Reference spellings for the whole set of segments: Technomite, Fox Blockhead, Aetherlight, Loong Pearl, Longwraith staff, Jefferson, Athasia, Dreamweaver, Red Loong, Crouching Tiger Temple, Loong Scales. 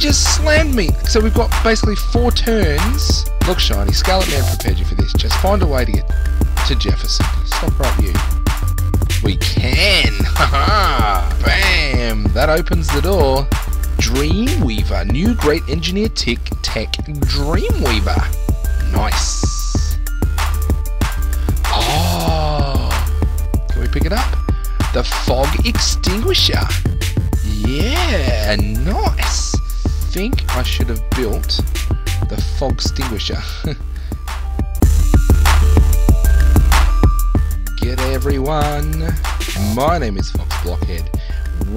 just slammed me. So we've got basically 4 turns. Look, Shiny, Scarlet Man prepared you for this. Just find a way to get to Jefferson. Stop right you. We can. Ha ha. Bam. That opens the door. Dreamweaver. New great engineer tech Dreamweaver. Nice. Oh. Can we pick it up? The fog extinguisher. Yeah, nice. Think I should have built the fog extinguisher. Get everyone. My name is Fox Blockhead.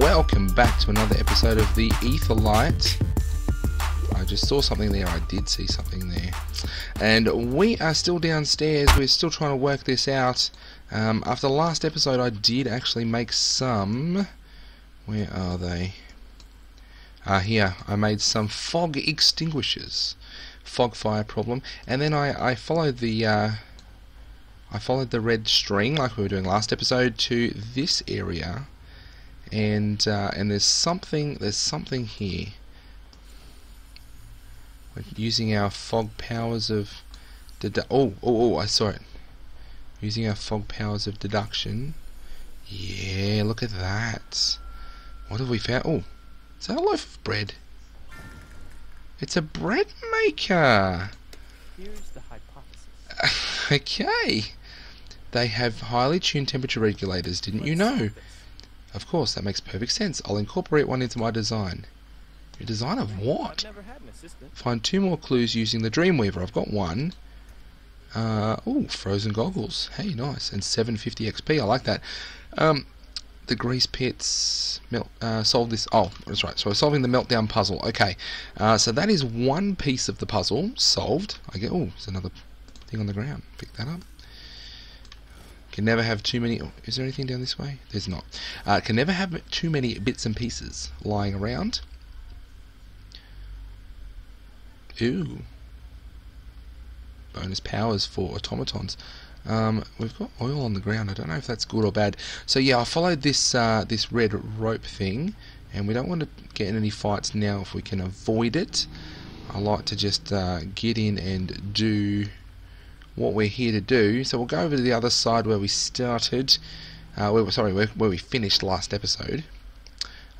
Welcome back to another episode of the Aetherlight. I just saw something there. I did see something there. And we are still downstairs. We're still trying to work this out. After the last episode, I did actually make some... Where are they? Here. I made some fog extinguishers. Fog fire problem. And then I followed the red string like we were doing last episode to this area. And there's something here. We're using our fog powers of oh, I saw it. Using our fog powers of deduction. Yeah, look at that. What have we found? Oh, is that a loaf of bread? It's a bread maker! Here's the hypothesis. Okay. They have highly tuned temperature regulators, didn't you know? Of course, that makes perfect sense. I'll incorporate one into my design. Your design of what? I've never had an assistant. Find 2 more clues using the Dreamweaver. I've got 1. Oh, frozen goggles. Hey, nice. And 750 XP. I like that. The grease pits solve this. Oh, that's right. So we're solving the meltdown puzzle. Okay, so that is one piece of the puzzle solved. I get. Oh, there's another thing on the ground. Pick that up. Can never have too many. Oh, is there anything down this way? There's not. Can never have too many bits and pieces lying around. Ooh. Bonus powers for automatons. We've got oil on the ground. I don't know if that's good or bad. So yeah, I followed this this red rope thing, and we don't want to get in any fights now if we can avoid it. I like to just get in and do what we're here to do. So we'll go over to the other side where we started. Sorry, where we finished last episode.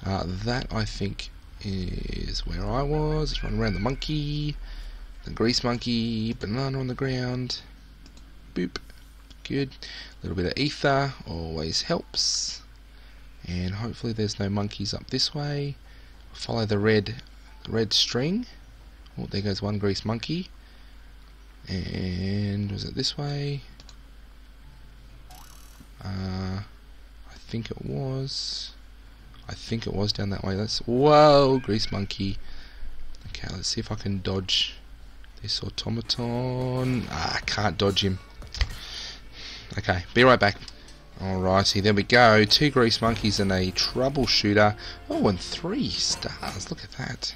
That I think is where I was. Run around the monkey, the grease monkey, banana on the ground. Boop. Good. A little bit of ether always helps. And hopefully there's no monkeys up this way. Follow the red string. Oh, there goes one grease monkey. And was it this way? I think it was. I think it was down that way. That's whoa, grease monkey. Okay, let's see if I can dodge this automaton. Ah, I can't dodge him. Okay, be right back. Alrighty, there we go. 2 grease monkeys and a troubleshooter. Oh, and 3 stars. Look at that.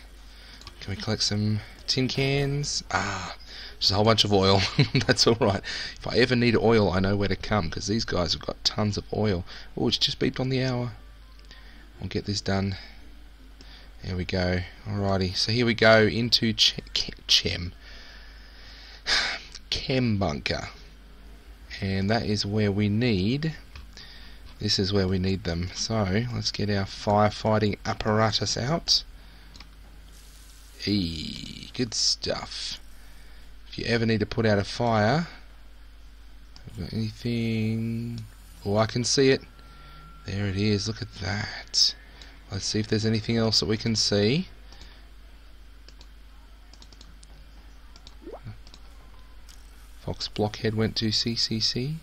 Can we collect some tin cans? Ah, just a whole bunch of oil. That's alright. If I ever need oil, I know where to come, because these guys have got tons of oil. Oh, it's just beeped on the hour. We'll get this done. There we go. Alrighty, so here we go into Chem bunker. And that is where we need, this is where we need them. So let's get our firefighting apparatus out. Eee, good stuff. If you ever need to put out a fire, have we got anything? Oh, I can see it. There it is. Look at that. Let's see if there's anything else that we can see. Fox Blockhead went to CCC,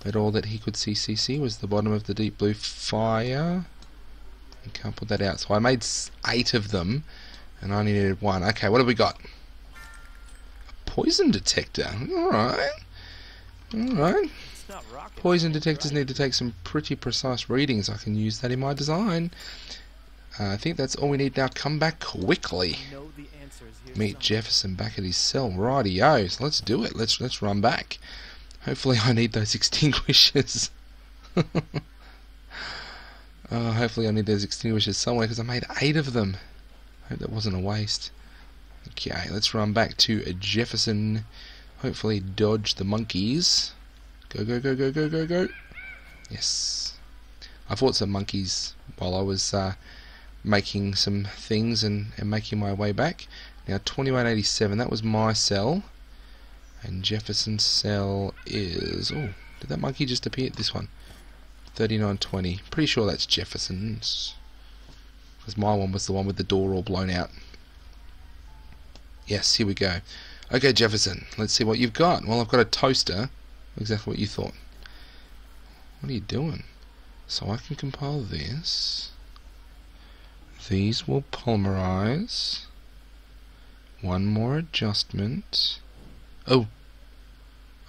but all that he could CCC was the bottom of the deep blue fire. I can't put that out, so I made 8 of them, and I needed 1. Okay, what have we got? A poison detector. All right. Poison detectors need to take some pretty precise readings. I can use that in my design. I think that's all we need now. Come back quickly. Meet Jefferson back at his cell. Righty-o. So let's do it. Let's run back. Hopefully I need those extinguishers. Hopefully I need those extinguishers somewhere, because I made 8 of them. I hope that wasn't a waste. Okay, let's run back to Jefferson. Hopefully dodge the monkeys. Go, go, go, go, go, go, go. Yes. I fought some monkeys while I was making some things and making my way back. Now 2187, that was my cell. And Jefferson's cell is... Oh, did that monkey just appear at this one? 3920. Pretty sure that's Jefferson's. Because my one was the one with the door all blown out. Yes, here we go. Okay, Jefferson, let's see what you've got. Well, I've got a toaster. Exactly what you thought. What are you doing? So I can compile this. These will polymerize. One more adjustment. Oh.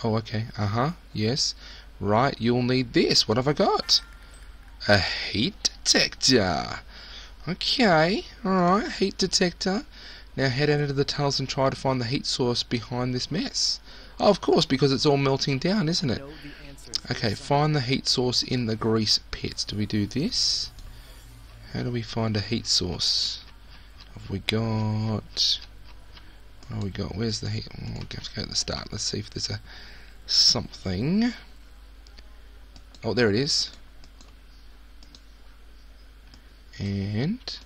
Oh, okay. Uh-huh. Yes. Right, you'll need this. What have I got? A heat detector. Okay. Alright, heat detector. Now head out into the tunnels and try to find the heat source behind this mess. Oh, of course, because it's all melting down, isn't it? Okay, find the heat source in the grease pits. Do we do this? How do we find a heat source? Have we got... What have we got? Where's the heat? Oh, we'll have to go to the start. Let's see if there's a... something. Oh, there it is. And...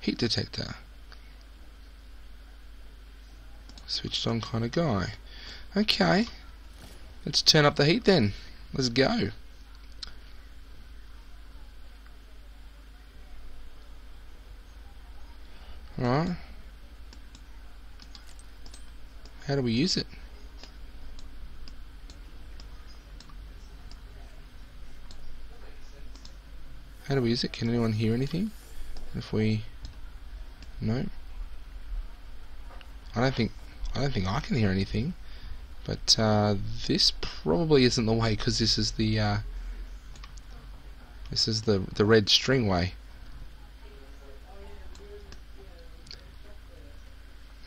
heat detector. Switched on kind of guy. Okay. Let's turn up the heat then. Let's go. Alright. How do we use it? How do we use it? Can anyone hear anything? If we... No. I don't think I can hear anything, but this probably isn't the way, because this is the red string way.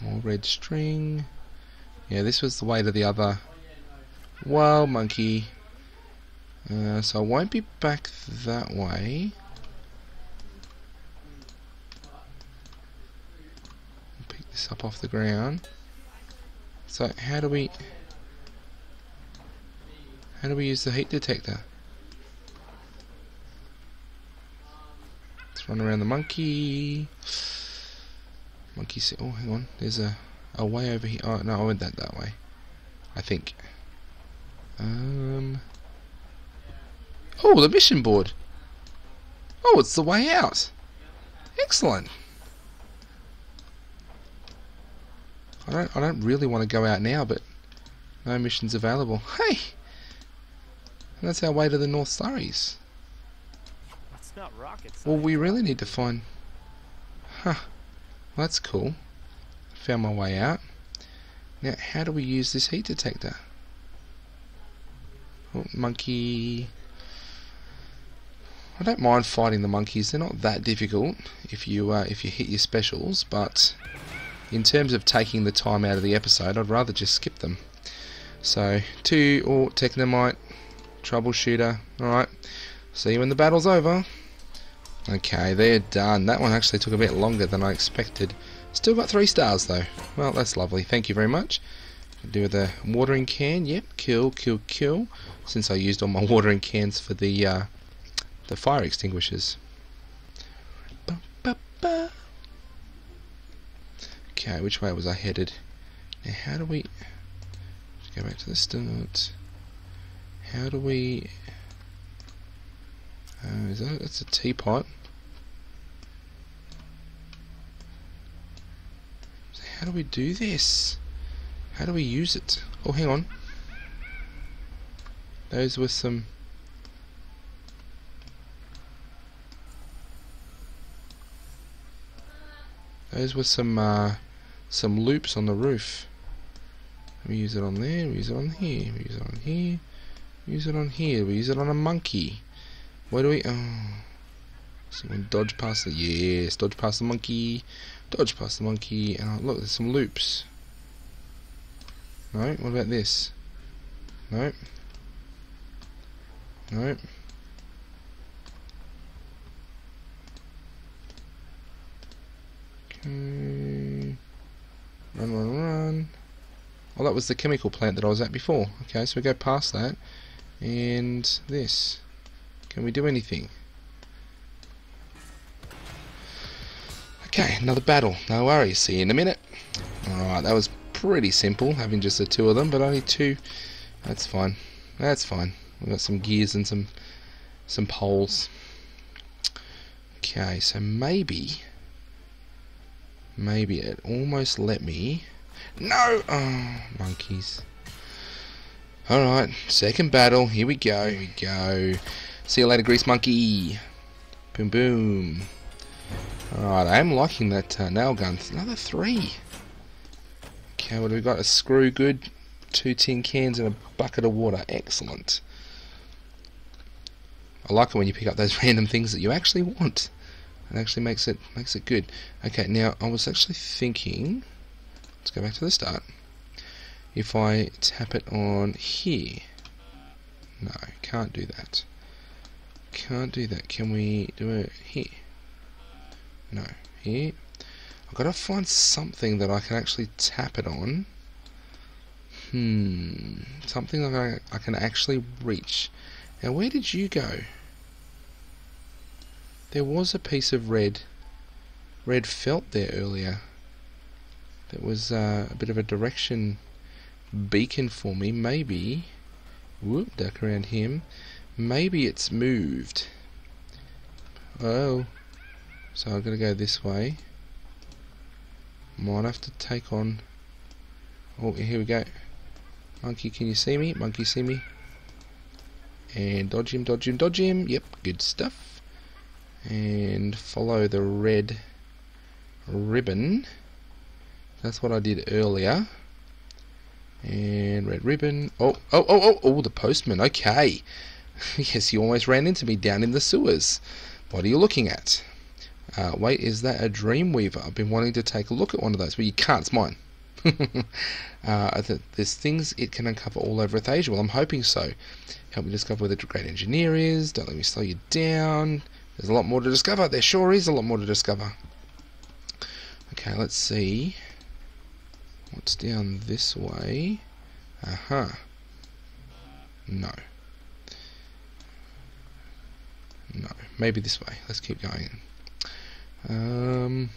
More red string. Yeah, this was the way to the other. Well, monkey. So I won't be back that way. Pick this up off the ground. So how do we use the heat detector? Let's run around the monkey. Monkey sit. Oh, hang on. There's a way over here. Oh no, I went that way. I think. Oh, the mission board. Oh, it's the way out. Excellent. I don't really want to go out now, but no missions available. Hey, and that's our way to the North Surreys. That's not rocket science. Well, we really need to find. Huh. Well, that's cool. Found my way out. Now, how do we use this heat detector? Oh, monkey. I don't mind fighting the monkeys. They're not that difficult if you hit your specials, but. In terms of taking the time out of the episode, I'd rather just skip them. So, Technomite, Troubleshooter, alright. See you when the battle's over. Okay, they're done. That one actually took a bit longer than I expected. Still got 3 stars though. Well, that's lovely. Thank you very much. Do with a watering can, yep. Kill, kill, kill. Since I used all my watering cans for the fire extinguishers. Ba, ba, ba. Okay, which way was I headed? Now, how do we... Let's go back to the start. How do we... is that... That's a teapot. So how do we do this? How do we use it? Oh, hang on. Those were some... Those were some loops on the roof. We use it on there, we use it on here, we use it on here, we use it on here, we use it on a monkey. Where do we... Oh. Someone dodge past the... Yes, dodge past the monkey. Dodge past the monkey. And oh, look, there's some loops. No, what about this? No. No. that was the chemical plant that I was at before. Okay, so we go past that. And this. Can we do anything? Okay, another battle. No worries. See you in a minute. Alright, that was pretty simple, having just the two of them, but only two. That's fine. That's fine. We've got some gears and some poles. Okay, so maybe it almost let me. No! Oh, monkeys. Alright, second battle. Here we go. Here we go. See you later, Grease Monkey. Boom, boom. Alright, I am liking that nail gun. Another three. Okay, what have we got? A screw good, 2 tin cans and a bucket of water. Excellent. I like it when you pick up those random things that you actually want. It actually makes it good. Okay, now I was actually thinking, let's go back to the start. If I tap it on here. No, can't do that. Can't do that. Can we do it here? No, here. I've got to find something that I can actually tap it on. Something that I can actually reach. Now, where did you go? There was a piece of red felt there earlier. That was a bit of a direction beacon for me. Maybe, whoop, duck around him. Maybe it's moved. Oh, so I've got to go this way. Might have to take on. Oh, here we go. Monkey, can you see me? Monkey, see me? And dodge him, dodge him, dodge him. Yep, good stuff. And follow the red ribbon. That's what I did earlier. And red ribbon. Oh, the postman. Okay. Yes, you almost ran into me down in the sewers. What are you looking at? Wait, is that a Dreamweaver? I've been wanting to take a look at one of those, but you can't. It's mine. There's things it can uncover all over Athasia. Well, I'm hoping so. Help me discover where the great engineer is. Don't let me slow you down. There's a lot more to discover. There sure is a lot more to discover. Okay, let's see. What's down this way? Aha. No. No. Maybe this way. Let's keep going. No.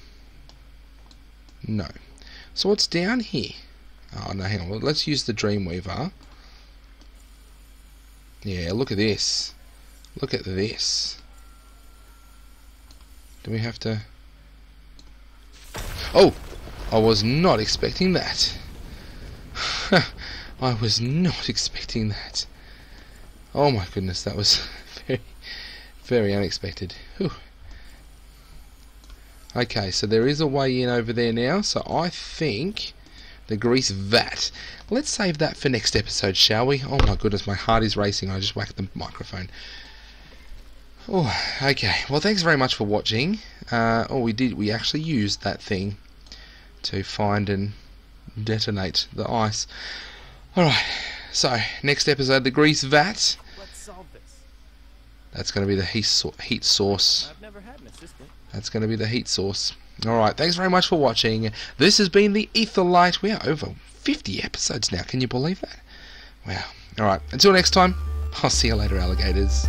So what's down here? Oh no, hang on, let's use the Dreamweaver. Yeah, look at this. Look at this. Do we have to... Oh! I was not expecting that. I was not expecting that. Oh my goodness, that was very, very unexpected. Whew. Okay, so there is a way in over there now, so I think the grease vat. Let's save that for next episode, shall we? Oh my goodness, my heart is racing. I just whacked the microphone. Oh, okay. Well, thanks very much for watching. We actually used that thing to find and detonate the ice. Alright, so next episode, the grease vat. Let's solve this. That's going to be the heat source. I've never had an assistant. That's going to be the heat source. Alright, thanks very much for watching. This has been the Aetherlight. We are over 50 episodes now. Can you believe that? Wow. Alright, until next time, I'll see you later, alligators.